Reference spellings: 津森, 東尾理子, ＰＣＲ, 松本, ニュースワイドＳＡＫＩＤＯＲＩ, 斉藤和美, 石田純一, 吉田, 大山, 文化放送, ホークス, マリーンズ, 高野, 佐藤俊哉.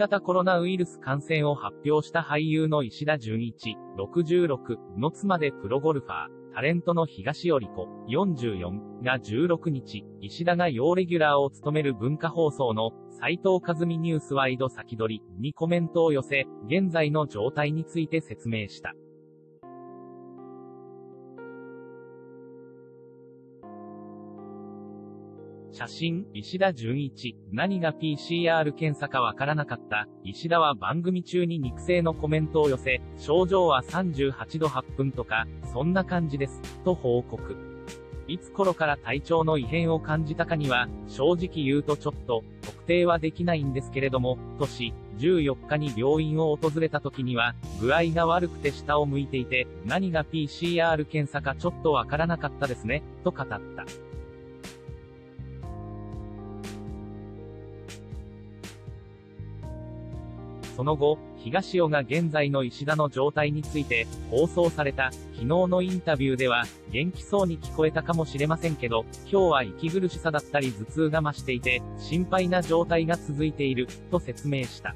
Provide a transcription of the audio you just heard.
型コロナウイルス感染を発表した俳優の石田純一、66、の妻でプロゴルファー、タレントの東より子、44、が16日、石田が曜レギュラーを務める文化放送の、斉藤和美ニュースワイド先取りにコメントを寄せ、現在の状態について説明した。写真、石田純一、何が PCR 検査かわからなかった。石田は番組中に肉声のコメントを寄せ、症状は38度8分とか、そんな感じです、と報告。いつ頃から体調の異変を感じたかには、正直言うとちょっと、特定はできないんですけれども、14日に病院を訪れた時には、具合が悪くて下を向いていて、何が PCR 検査かちょっとわからなかったですね、と語った。その後、東尾が現在の石田の状態について、放送された、昨日のインタビューでは、元気そうに聞こえたかもしれませんけど、今日は息苦しさだったり頭痛が増していて、心配な状態が続いている、と説明した。